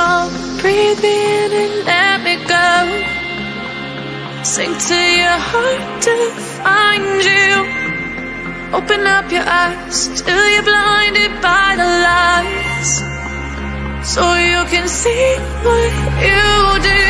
smoke, breathe me in and let me go. Sink to your heart to find you. Open up your eyes till you're blinded by the lies, so you can see what you do.